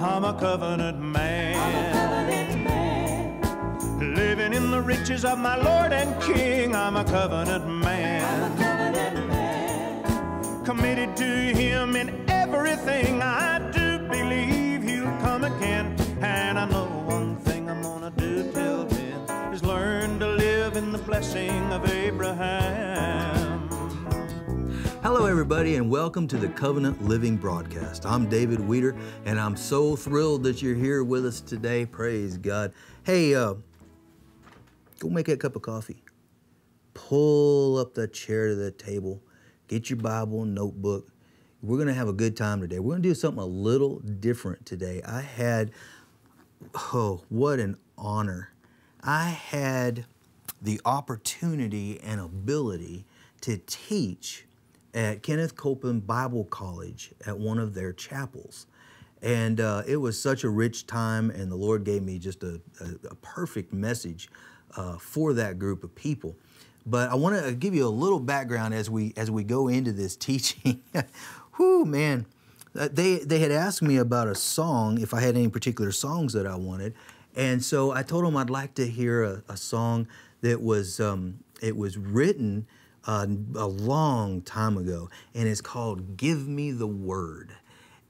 I'm a covenant man. Living in the riches of my Lord and King, I'm a covenant man. Committed to Him in everything I do, believe He'll come again. And I know one thing I'm gonna do till then is learn to live in the blessing of Abraham. Hello everybody and welcome to the Covenant Living Broadcast. I'm David Weeter and I'm so thrilled that you're here with us today. Praise God. Hey, go make a cup of coffee. Pull up the chair to the table. Get your Bible and notebook. We're going to have a good time today. We're going to do something a little different today. I had, oh, what an honor. I had the opportunity and ability to teach at Kenneth Copeland Bible College at one of their chapels. And it was such a rich time, and the Lord gave me just a perfect message for that group of people. But I want to give you a little background as we go into this teaching. Whoo, man. They had asked me about a song, if I had any particular songs that I wanted. And so I told them I'd like to hear a song that was, it was written a long time ago. And it's called Give Me the Word.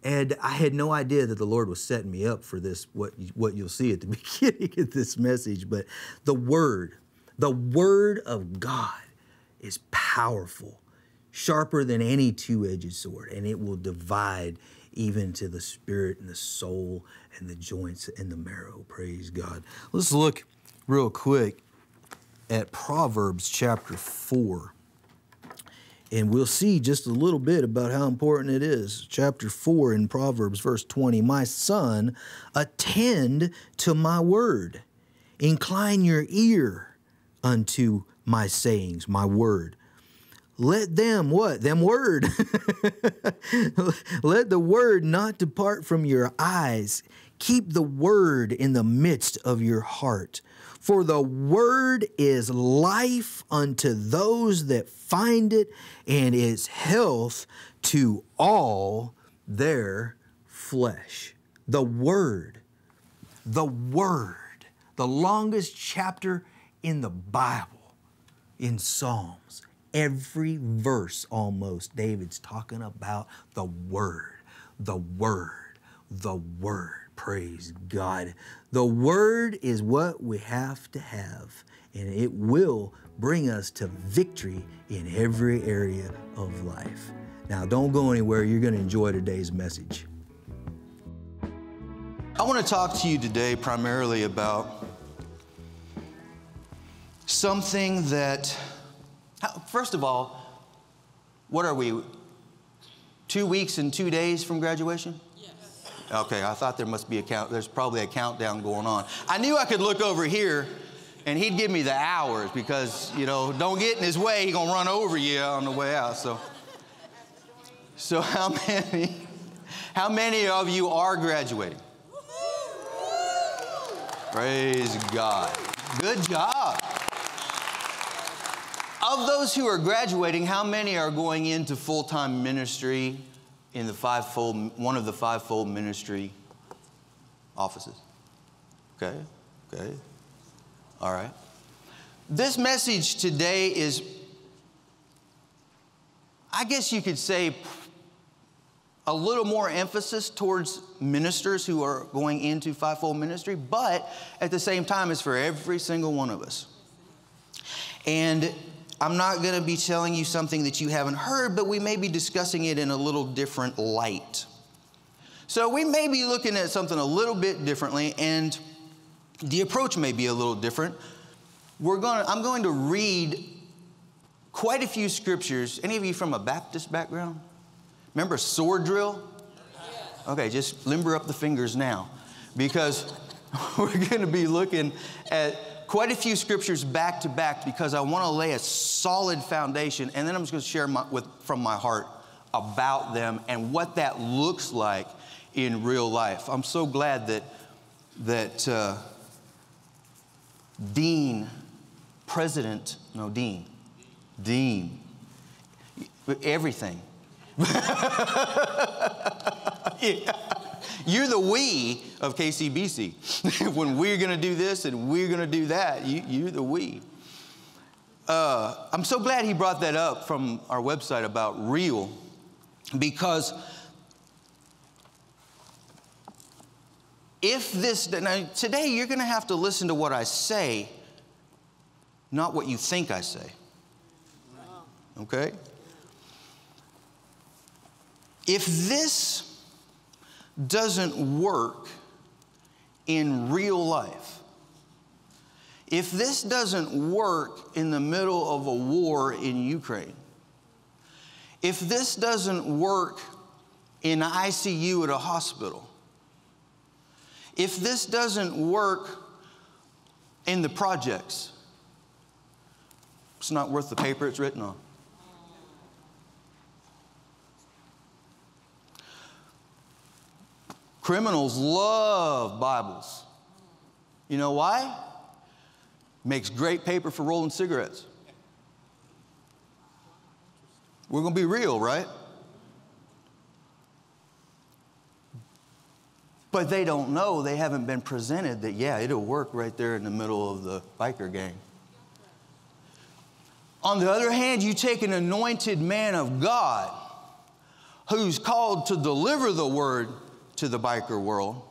And I had no idea that the Lord was setting me up for this, what you'll see at the beginning of this message. But the Word. The Word of God is powerful, sharper than any two-edged sword, and it will divide even to the spirit and the soul and the joints and the marrow. Praise God. Let's look real quick at Proverbs chapter 4, and we'll see just a little bit about how important it is. Chapter 4 in Proverbs, verse 20, "My son, attend to my word. Incline your ear unto my sayings," my word. "Let them," what? Them word. "Let the word not depart from your eyes. Keep the word in the midst of your heart. For the word is life unto those that find it, and is health to all their flesh." The word. The word. The longest chapter in the Bible, in Psalms, every verse almost, David's talking about the Word, the Word, the Word. Praise God. The Word is what we have to have, and it will bring us to victory in every area of life. Now, don't go anywhere. You're going to enjoy today's message. I want to talk to you today primarily about something that, first of all, what are we, 2 weeks and 2 days from graduation? Yes. Okay, I thought there must be a count, there's probably a countdown going on. I knew I could look over here and he'd give me the hours because, you know, don't get in his way, he's gonna run over you on the way out. So how many of you are graduating? Praise God. Good job. Of those who are graduating, how many are going into full-time ministry in the one of the fivefold ministry offices? Okay, okay, all right. This message today is, I guess you could say, a little more emphasis towards ministers who are going into fivefold ministry, but at the same time, it's for every single one of us. And I'm not going to be telling you something that you haven't heard, but we may be discussing it in a little different light. So we may be looking at something a little bit differently, and the approach may be a little different. I'm going to read quite a few scriptures. Any of you from a Baptist background? Remember sword drill? Okay, just limber up the fingers now, because we're going to be looking at quite a few scriptures back to back because I want to lay a solid foundation, and then I'm just going to share from my heart about them and what that looks like in real life. I'm so glad that Dean, everything. Yeah. You're the we of KCBC. When we're going to do this and we're going to do that, you're the we. I'm so glad he brought that up from our website about real, because if this, now today you're going to have to listen to what I say, not what you think I say. Okay? If this doesn't work in real life, if this doesn't work in the middle of a war in Ukraine, if this doesn't work in an ICU at a hospital, if this doesn't work in the projects, it's not worth the paper it's written on. Criminals love Bibles. You know why? Makes great paper for rolling cigarettes. We're going to be real, right? But they don't know. They haven't been presented that, yeah, it'll work right there in the middle of the biker gang. On the other hand, you take an anointed man of God who's called to deliver the word to the biker world,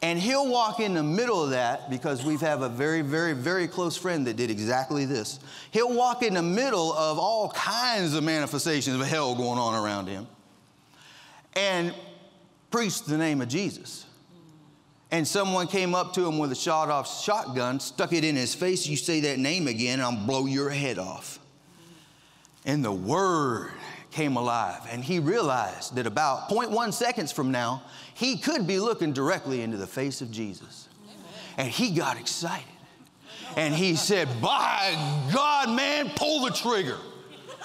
and he'll walk in the middle of that, because we have a very, very, very close friend that did exactly this. He'll walk in the middle of all kinds of manifestations of hell going on around him and preach the name of Jesus. And someone came up to him with a shot-off shotgun, stuck it in his face, you say that name again, and I'll blow your head off. And the word came alive, and he realized that about 0.1 seconds from now, he could be looking directly into the face of Jesus. Amen. And he got excited. And he said, by God, man, pull the trigger.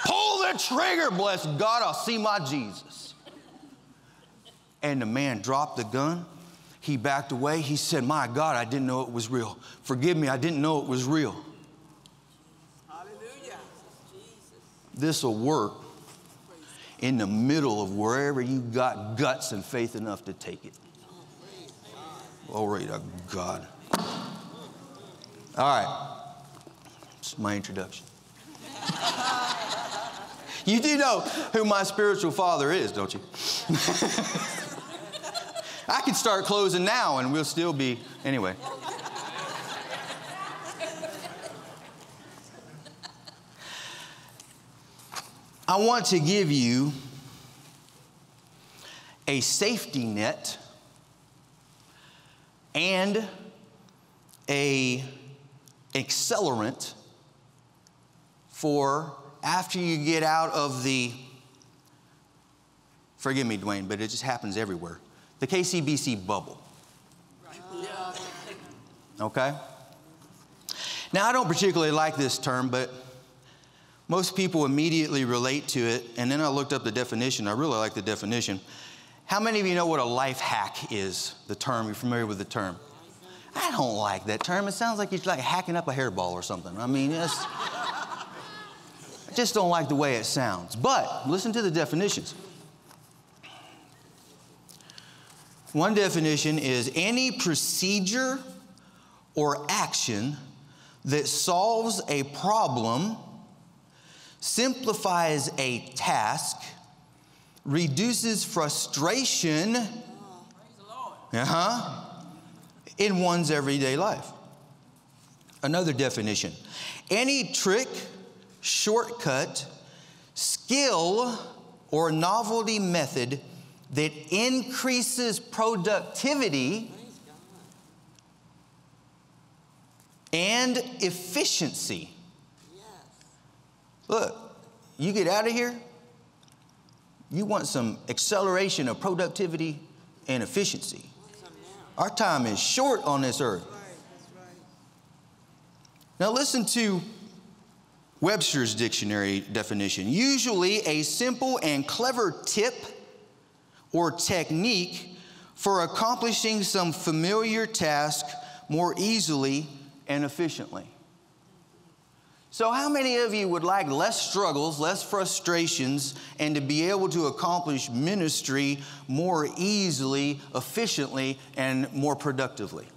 Pull the trigger, bless God, I'll see my Jesus. And the man dropped the gun. He backed away. He said, my God, I didn't know it was real. Forgive me, I didn't know it was real. Hallelujah. This will work in the middle of wherever you got guts and faith enough to take it. Glory to God. All right. It's my introduction. You do know who my spiritual father is, don't you? I could start closing now and we'll still be, anyway. I want to give you a safety net and an accelerant for after you get out of the, forgive me, Dwayne, but it just happens everywhere, the KCBC bubble. Okay? Now, I don't particularly like this term, but most people immediately relate to it, and then I looked up the definition. I really like the definition. How many of you know what a life hack is, the term? You're familiar with the term? I don't like that term. It sounds like you're like hacking up a hairball or something. I mean, it's, I just don't like the way it sounds. But listen to the definitions. One definition is any procedure or action that solves a problem, simplifies a task, reduces frustration in one's everyday life. Another definition, any trick, shortcut, skill, or novelty method that increases productivity and efficiency. Look, you get out of here, you want some acceleration of productivity and efficiency. Our time is short on this earth. That's right, that's right. Now listen to Webster's dictionary definition. Usually a simple and clever tip or technique for accomplishing some familiar task more easily and efficiently. So how many of you would like less struggles, less frustrations, and to be able to accomplish ministry more easily, efficiently, and more productively?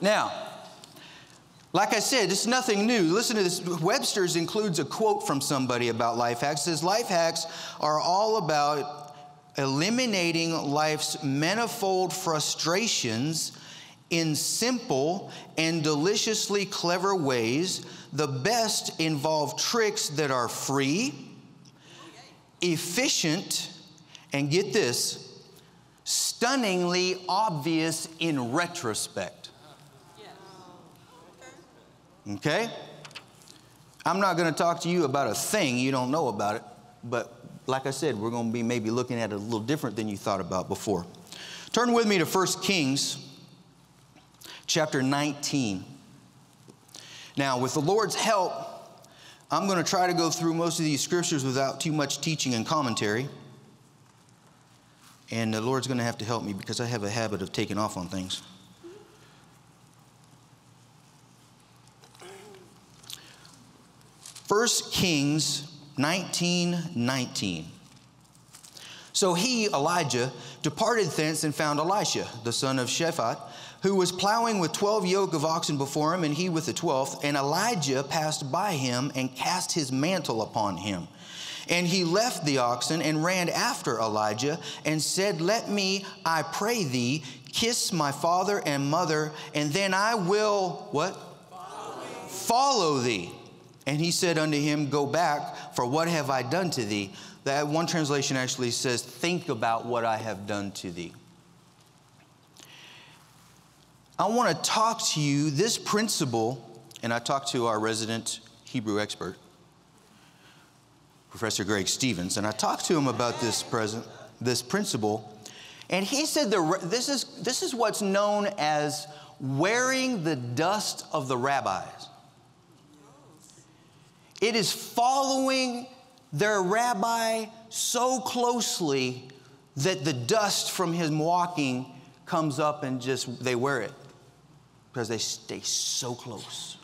Now, like I said, it's nothing new. Listen to this. Webster's includes a quote from somebody about life hacks. It says, life hacks are all about eliminating life's manifold frustrations in simple and deliciously clever ways. The best involve tricks that are free, efficient, and get this, stunningly obvious in retrospect. Okay? I'm not going to talk to you about a thing you don't know about it, but like I said, we're going to be maybe looking at it a little different than you thought about before. Turn with me to 1 Kings chapter 19. Now, with the Lord's help, I'm going to try to go through most of these scriptures without too much teaching and commentary. And the Lord's going to have to help me because I have a habit of taking off on things. 1 Kings 19:19. So he, Elijah, departed thence and found Elisha, the son of Shaphat, who was plowing with 12 yoke of oxen before him, and he with the 12th. And Elijah passed by him and cast his mantle upon him. And he left the oxen and ran after Elijah and said, let me, I pray thee, kiss my father and mother, and then I will, what? Follow thee. And he said unto him, go back, for what have I done to thee? That one translation actually says, think about what I have done to thee. I want to talk to you this principle, and I talked to our resident Hebrew expert, Professor Greg Stevens, and I talked to him about this principle, and he said this is what's known as wearing the dust of the rabbis. It is following their rabbi so closely that the dust from him walking comes up and just, they wear it because they stay so close.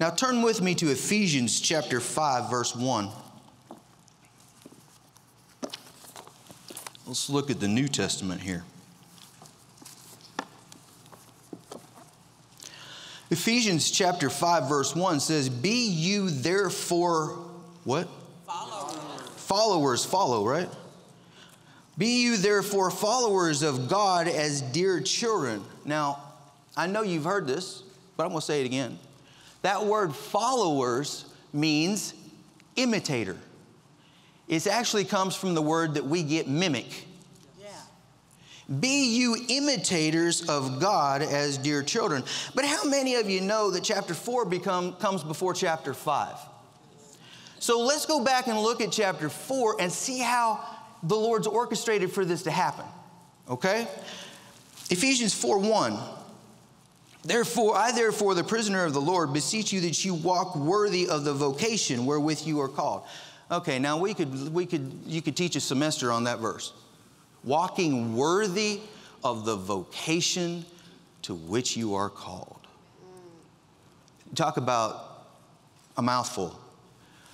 Now turn with me to Ephesians chapter 5, verse 1. Let's look at the New Testament here. Ephesians chapter 5, verse 1 says, be you therefore, what? Followers. Followers follow, right? Be you therefore followers of God as dear children. Now, I know you've heard this, but I'm going to say it again. That word followers means imitator. It actually comes from the word that we get mimic. Be you imitators of God as dear children. But how many of you know that chapter 4 comes before chapter 5? So let's go back and look at chapter 4 and see how the Lord's orchestrated for this to happen. Okay? Ephesians 4:1. Therefore, I therefore, the prisoner of the Lord, beseech you that you walk worthy of the vocation wherewith you are called. Okay, now you could teach a semester on that verse. Walking worthy of the vocation to which you are called. Talk about a mouthful.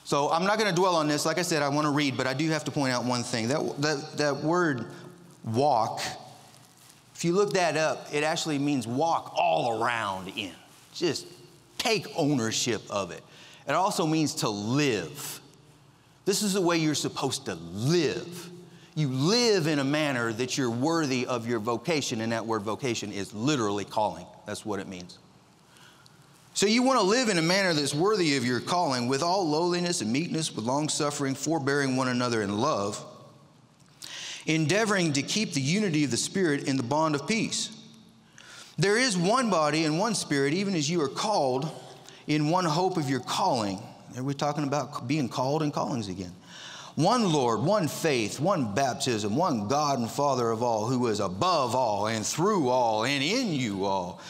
So I'm not going to dwell on this. Like I said, I want to read, but I do have to point out one thing. That word walk, if you look that up, it actually means walk all around in. Just take ownership of it. It also means to live. This is the way you're supposed to live. You live in a manner that you're worthy of your vocation, and that word vocation is literally calling. That's what it means. So you want to live in a manner that's worthy of your calling, with all lowliness and meekness, with long-suffering, forbearing one another in love, endeavoring to keep the unity of the Spirit in the bond of peace. There is one body and one Spirit, even as you are called in one hope of your calling. And we're talking about being called and callings again. One Lord, one faith, one baptism, one God and Father of all, who is above all and through all and in you all.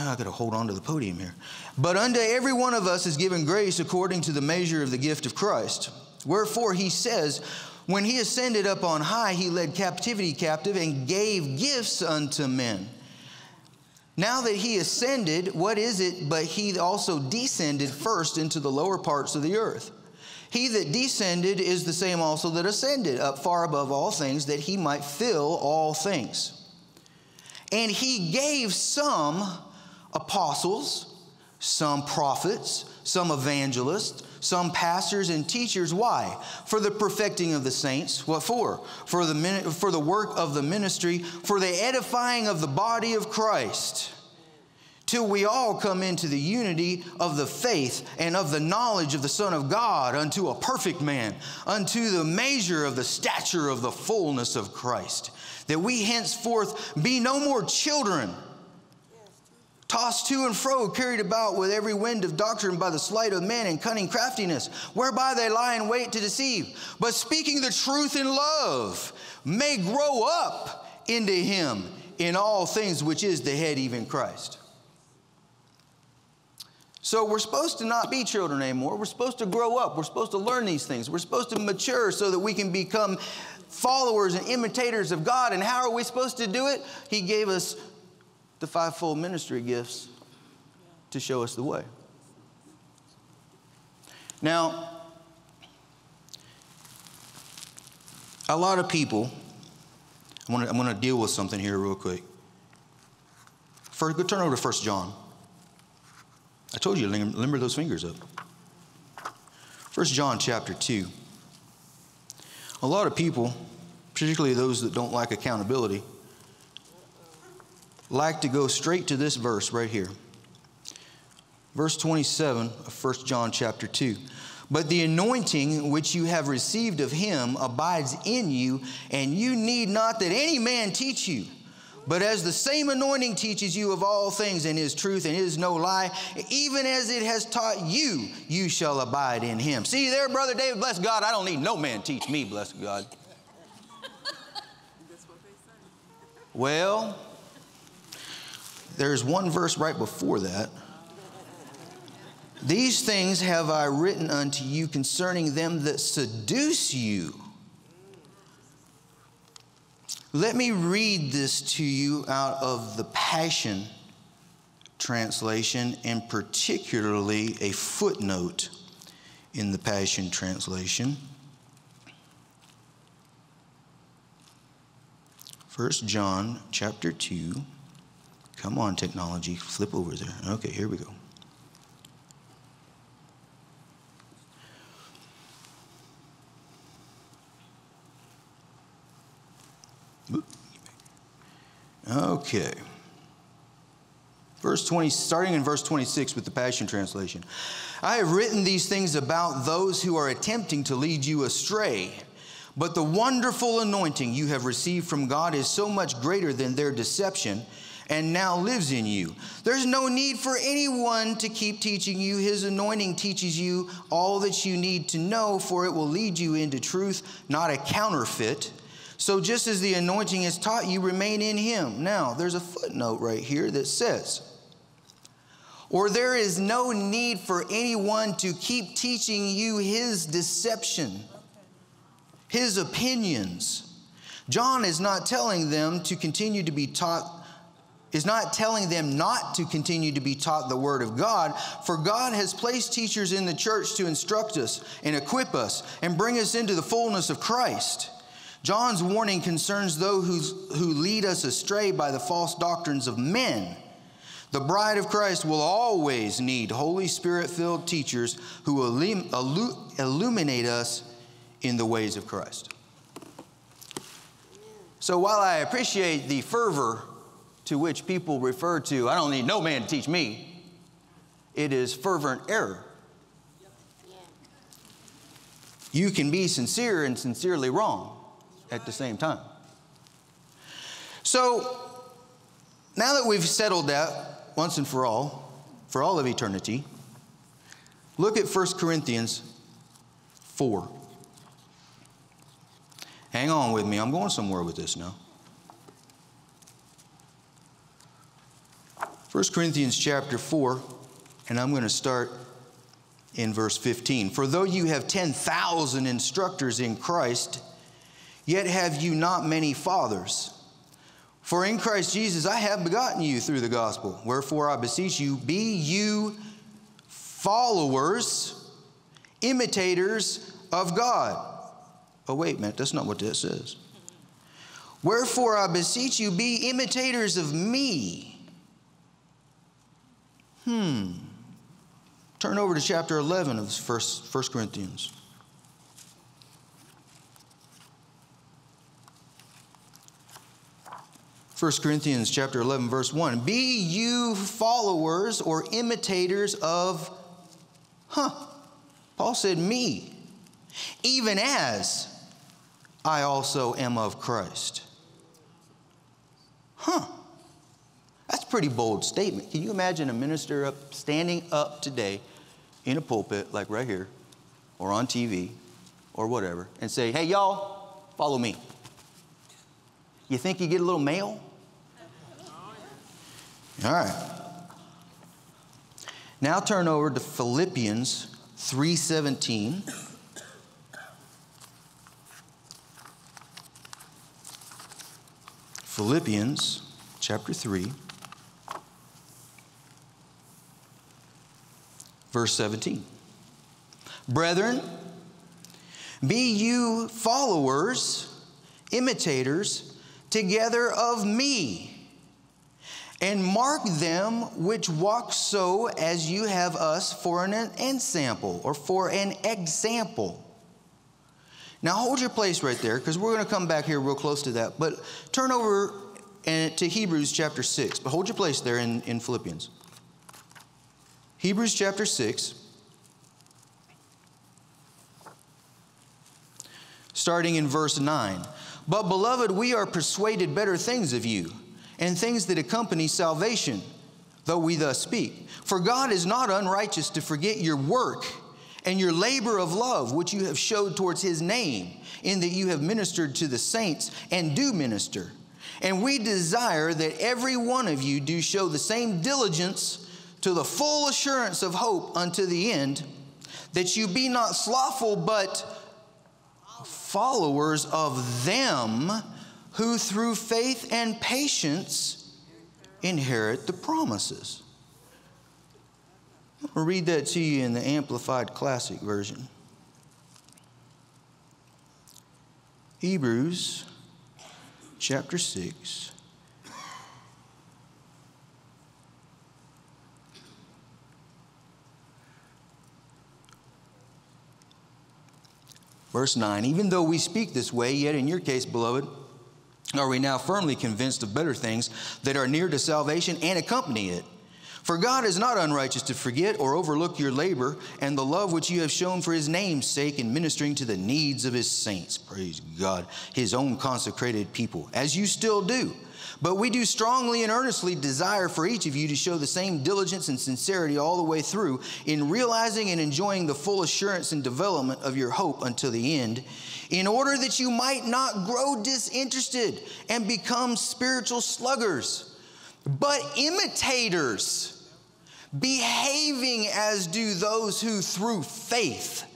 I got to hold on to the podium here. But unto every one of us is given grace according to the measure of the gift of Christ. Wherefore he says, when he ascended up on high, he led captivity captive and gave gifts unto men. Now that he ascended, what is it but he also descended first into the lower parts of the earth? He that descended is the same also that ascended up far above all things, that he might fill all things. And he gave some apostles, some prophets, some evangelists, some pastors and teachers. Why? For the perfecting of the saints. What for? For the work of the ministry, for the edifying of the body of Christ, till we all come into the unity of the faith and of the knowledge of the Son of God, unto a perfect man, unto the measure of the stature of the fullness of Christ, that we henceforth be no more children, tossed to and fro, carried about with every wind of doctrine by the sleight of men and cunning craftiness, whereby they lie in wait to deceive, but speaking the truth in love may grow up into him in all things, which is the head, even Christ. So we're supposed to not be children anymore. We're supposed to grow up. We're supposed to learn these things. We're supposed to mature so that we can become followers and imitators of God. And how are we supposed to do it? He gave us the fivefold ministry gifts to show us the way. Now, a lot of people, I'm going to deal with something here real quick. First, go turn over to 1 John. I told you, limber those fingers up. 1 John chapter 2. A lot of people, particularly those that don't like accountability, like to go straight to this verse right here. Verse 27 of 1 John chapter 2. But the anointing which you have received of him abides in you, and you need not that any man teach you. But as the same anointing teaches you of all things in his truth and is no lie, even as it has taught you, you shall abide in him. See there, Brother David, bless God, I don't need no man teach me, bless God. That's what they say. Well, there's one verse right before that. These things have I written unto you concerning them that seduce you. Let me read this to you out of the Passion Translation, and particularly a footnote in the Passion Translation. 1 John chapter 2. Come on, technology, flip over there. Okay, here we go. Okay. Verse 20, starting in verse 26 with the Passion Translation. I have written these things about those who are attempting to lead you astray, but the wonderful anointing you have received from God is so much greater than their deception, and now lives in you. There's no need for anyone to keep teaching you. His anointing teaches you all that you need to know, for it will lead you into truth, not a counterfeit. So just as the anointing is taught, you remain in him. Now, there's a footnote right here that says, or there is no need for anyone to keep teaching you his deception, his opinions. John is not telling them to continue to be taught, is not telling them not to continue to be taught the word of God, for God has placed teachers in the church to instruct us and equip us and bring us into the fullness of Christ. John's warning concerns those who lead us astray by the false doctrines of men. The bride of Christ will always need Holy Spirit-filled teachers who will illuminate us in the ways of Christ. So while I appreciate the fervor to which people refer to, I don't need no man to teach me, it is fervent error. You can be sincere and sincerely wrong at the same time. So now that we've settled that once and for all of eternity, look at 1 Corinthians 4. Hang on with me. I'm going somewhere with this now. 1 Corinthians chapter 4, and I'm going to start in verse 15. For though you have 10,000 instructors in Christ, yet have you not many fathers. For in Christ Jesus I have begotten you through the gospel. Wherefore I beseech you, be you followers, imitators of God. Oh, wait a minute, that's not what this is. Wherefore I beseech you, be imitators of me. Turn over to chapter 11 of 1 Corinthians. First Corinthians chapter 11, verse 1. Be you followers or imitators of, Paul said me, even as I also am of Christ. That's a pretty bold statement. Can you imagine a minister standing up today in a pulpit like right here or on TV or whatever and say, hey, y'all, follow me? You think you get a little mail? All right. Now turn over to Philippians 3:17. Philippians chapter 3. Verse 17. Brethren, be you followers, imitators, together of me, and mark them which walk so as you have us for an ensample, or for an example. Now hold your place right there, because we're going to come back here real close to that. But turn over to Hebrews chapter 6. But hold your place there in Philippians. Hebrews chapter 6, starting in verse 9. But, beloved, we are persuaded better things of you, and things that accompany salvation, though we thus speak. For God is not unrighteous to forget your work and your labor of love, which you have showed towards his name, in that you have ministered to the saints and do minister. And we desire that every one of you do show the same diligence to the full assurance of hope unto the end, that you be not slothful, but followers of them who through faith and patience inherit the promises. I'll read that to you in the Amplified Classic Version. Hebrews chapter 6. Verse 9, even though we speak this way, yet in your case, beloved, are we now firmly convinced of better things that are near to salvation and accompany it. For God is not unrighteous to forget or overlook your labor and the love which you have shown for his name's sake in ministering to the needs of his saints. Praise God, his own consecrated people, as you still do. But we do strongly and earnestly desire for each of you to show the same diligence and sincerity all the way through in realizing and enjoying the full assurance and development of your hope until the end, in order that you might not grow disinterested and become spiritual sluggers, but imitators, behaving as do those who through faith,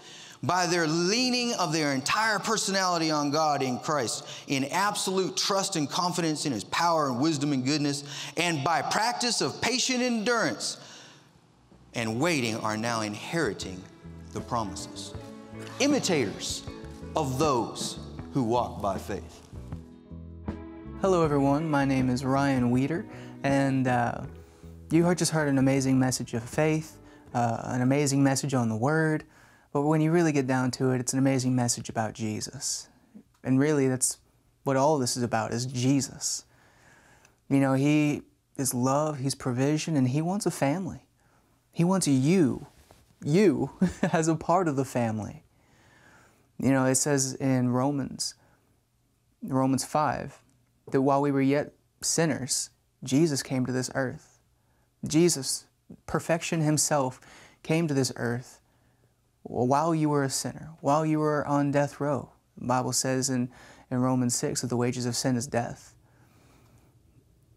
by their leaning of their entire personality on God in Christ, in absolute trust and confidence in his power and wisdom and goodness, and by practice of patient endurance and waiting, are now inheriting the promises. Imitators of those who walk by faith. Hello everyone, my name is Ryan Weeter, and you just heard an amazing message of faith, an amazing message on the Word. But when you really get down to it, it's an amazing message about Jesus. And really, that's what all this is about, is Jesus. You know, he is love, he's provision, and he wants a family. He wants you as a part of the family. You know, it says in Romans 5, that while we were yet sinners, Jesus came to this earth. Jesus, perfection himself, came to this earth. While you were a sinner, while you were on death row. The Bible says in Romans 6 that the wages of sin is death.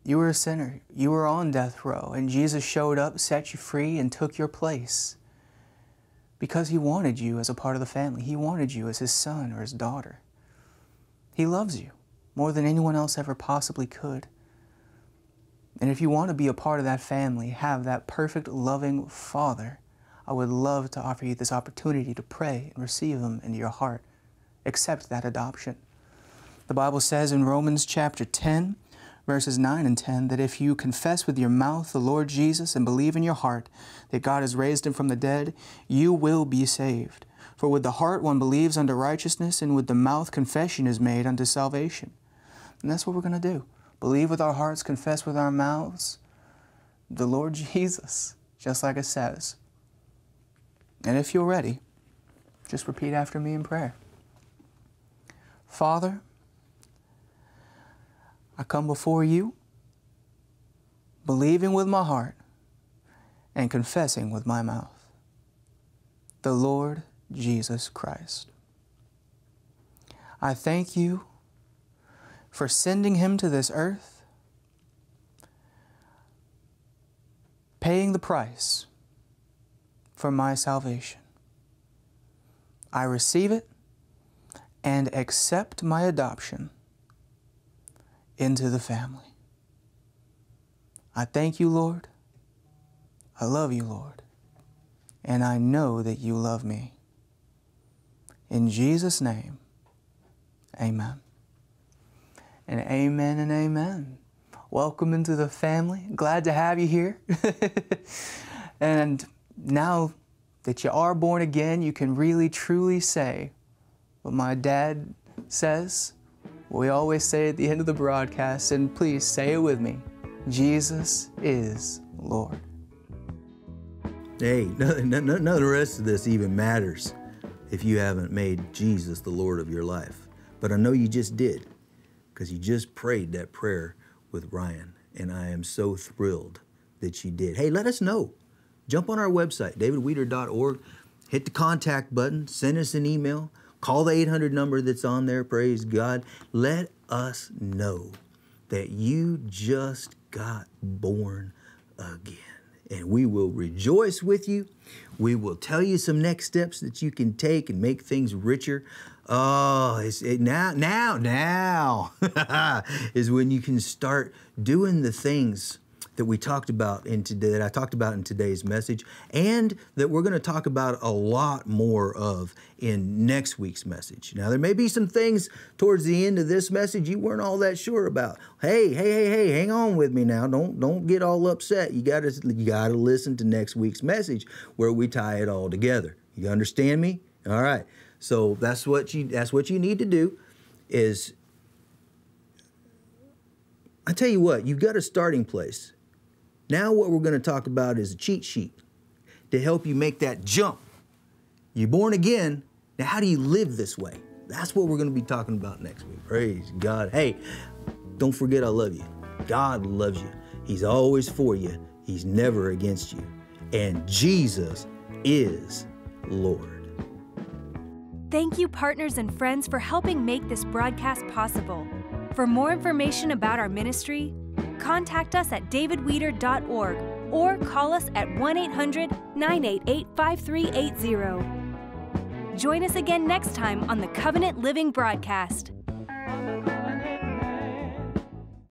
You were a sinner. You were on death row. And Jesus showed up, set you free, and took your place. Because he wanted you as a part of the family. He wanted you as his son or his daughter. He loves you more than anyone else ever possibly could. And if you want to be a part of that family, have that perfect, loving Father, I would love to offer you this opportunity to pray and receive Him into your heart. Accept that adoption. The Bible says in Romans chapter 10, verses 9 and 10, that if you confess with your mouth the Lord Jesus and believe in your heart that God has raised Him from the dead, you will be saved. For with the heart one believes unto righteousness, and with the mouth confession is made unto salvation. And that's what we're going to do. Believe with our hearts, confess with our mouths the Lord Jesus, just like it says. And if you're ready, just repeat after me in prayer. Father, I come before you, believing with my heart and confessing with my mouth the Lord Jesus Christ. I thank you for sending Him to this earth, paying the price for my salvation. I receive it and accept my adoption into the family. I thank you, Lord. I love you, Lord. And I know that you love me. In Jesus' name, amen. And amen and amen. Welcome into the family. Glad to have you here. And now that you are born again, you can really truly say what my dad says, what we always say at the end of the broadcast, and please say it with me. Jesus is Lord. Hey, none of the rest of this even matters if you haven't made Jesus the Lord of your life. But I know you just did, because you just prayed that prayer with Ryan, and I am so thrilled that you did. Hey, let us know. Jump on our website, davidweeter.org, hit the contact button, send us an email, call the 800 number that's on there, praise God. Let us know that you just got born again, and we will rejoice with you. We will tell you some next steps that you can take and make things richer. Oh, now is when you can start doing the things that we talked about that I talked about in today's message, and that we're going to talk about a lot more of in next week's message. Now, there may be some things towards the end of this message you weren't all that sure about. Hey, hang on with me now. Don't get all upset. You gotta listen to next week's message where we tie it all together. You understand me? All right. So that's what you need to do is, I tell you what, you've got a starting place. Now what we're going to talk about is a cheat sheet to help you make that jump. You're born again. Now how do you live this way? That's what we're going to be talking about next week. Praise God. Hey, don't forget I love you. God loves you. He's always for you. He's never against you. And Jesus is Lord. Thank you, partners and friends, for helping make this broadcast possible. For more information about our ministry, contact us at davidweeter.org or call us at 1-800-988-5380. Join us again next time on the Covenant Living Broadcast.